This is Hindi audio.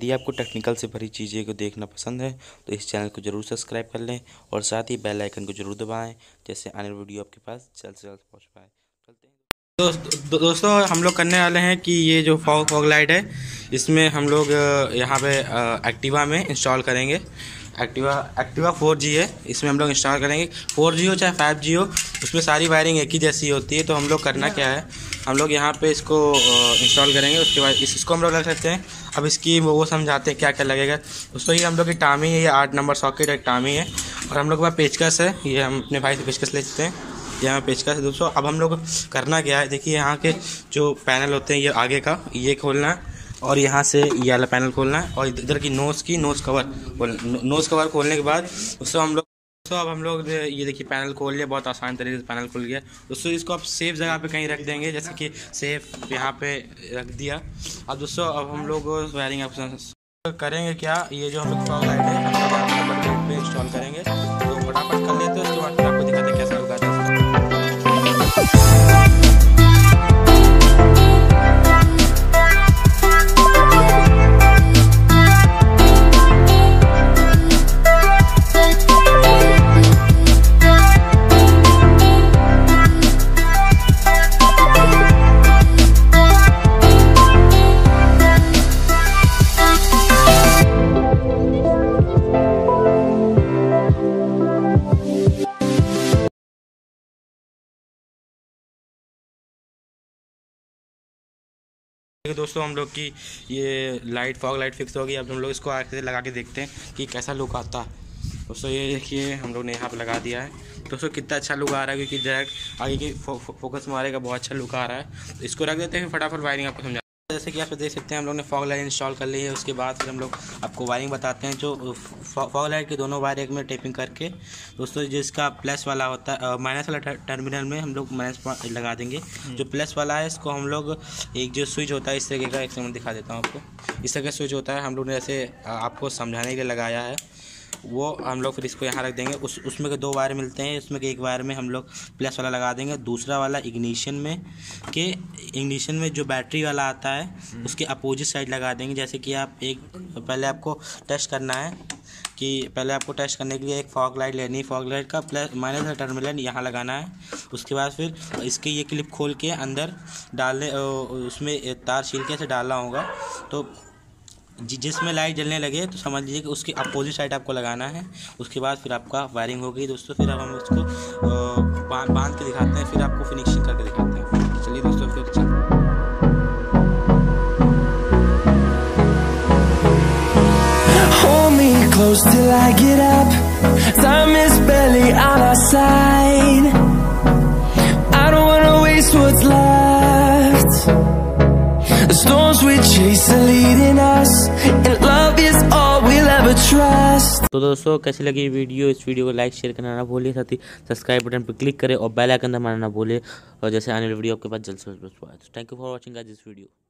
यदि आपको टेक्निकल से भरी चीज़ें को देखना पसंद है तो इस चैनल को जरूर सब्सक्राइब कर लें और साथ ही बेल आइकन को जरूर दबाएं, जैसे आने वाली वीडियो आपके पास जल्द से जल्द पहुँच पाए। चलते हैं दोस्तों, हम लोग करने वाले हैं कि ये जो फॉग लाइट है इसमें हम लोग यहाँ पे एक्टिवा में इंस्टॉल करेंगे। एक्टिवा 4G है, इसमें हम लोग इंस्टॉल करेंगे। 4G हो चाहे 5G हो, उसमें सारी वायरिंग एक ही जैसी होती है। तो हम लोग करना क्या है, हम लोग यहाँ पे इसको इंस्टॉल करेंगे। उसके बाद इसको हम लोग लग सकते हैं। अब इसकी वो समझाते हैं क्या क्या लगेगा। दोस्तों ये हम लोग की टामी है, ये 8 नंबर सॉकेट एक टामी है और हम लोग के पास पेचकस है। ये हम अपने भाई से पेचकस ले लेते हैं, यहाँ पेचकस है दोस्तों। अब हम लोग करना क्या है, देखिए यहाँ के जो पैनल होते हैं, ये आगे का ये खोलना है और यहाँ से ये वाला पैनल खोलना है और इधर की नोज़ कवर खोलने के बाद उसको हम लोग अब हम लोग ये देखिए पैनल खोल लिया। बहुत आसान तरीके से पैनल खुल गया दोस्तों। इसको आप सेफ जगह पे कहीं रख देंगे, जैसे कि सेफ यहाँ पे रख दिया। अब दोस्तों अब हम लोग वायरिंग ऑप्शन करेंगे क्या, ये जो हम लोग फॉग लाइट है इंस्टॉल करेंगे। तो फटाफट कर लेते हैं, उसके बाद आपको दिखाते हैं कैसा होगा। दोस्तों हम लोग की ये लाइट फॉग लाइट फिक्स हो गई। अब हम लोग इसको आगे से लगा के देखते हैं कि कैसा लुक आता है। दोस्तों ये देखिए हम लोग ने यहाँ पे लगा दिया है। दोस्तों कितना अच्छा लुक आ रहा है, क्योंकि डायरेक्ट आगे की फोकस मारेगा, बहुत अच्छा लुक आ रहा है। तो इसको रख देते हैं, फटाफट वायरिंग आपको समझा। जैसे कि आप देख सकते हैं हम लोग ने फॉग लाइट इंस्टॉल कर ली है। उसके बाद फिर हम लोग आपको वायरिंग बताते हैं। जो फॉग लाइट के दोनों वायर एक में टेपिंग करके दोस्तों, जिसका प्लस वाला होता है माइनस वाला टर्मिनल में हम लोग माइनस पॉइंट लगा देंगे। जो प्लस वाला है इसको हम लोग एक जो स्विच होता है इस तरीके का, एक समय दिखा देता हूँ आपको, इस तरह का स्विच होता है। हम लोग ने जैसे आपको समझाने के लिए लगाया है, वो हम लोग फिर इसको यहाँ रख देंगे। उसमें के दो वायर मिलते हैं, उसमें के एक वायर में हम लोग प्लस वाला लगा देंगे, दूसरा वाला इग्निशन में जो बैटरी वाला आता है उसके अपोजिट साइड लगा देंगे। जैसे कि आप पहले आपको टेस्ट करना है कि पहले आपको टेस्ट करने के लिए एक फॉग लाइट लेनी है। फॉग लाइट का प्लस माइनस का टर्मिनल यहाँ लगाना है। उसके बाद फिर इसके ये क्लिप खोल के अंदर डालने, उसमें तार छील के ऐसे डालना होगा। तो जिसमें लाइट जलने लगे तो समझ लीजिए कि उसके अपोजिट साइड आपको लगाना है। उसके बाद फिर आपका वायरिंग हो गई दोस्तों। फिर अब हम उसको बांध के दिखाते हैं, फिर आपको फिनिशिंग करके दिखाते हैं। चलिए दोस्तों फिर The storms we chase are leading us and love is all we'll ever trust। तो दोस्तों कैसी लगी वीडियो, इस वीडियो को लाइक शेयर करना ना भूलिए, साथ ही सब्सक्राइब बटन पर क्लिक करें और बेल आइकन दबाना ना भूलिए। और जैसे आने वाली वीडियो आपके पास जल्द से जल्द पहुंच पाए। Thank you for watching guys this video.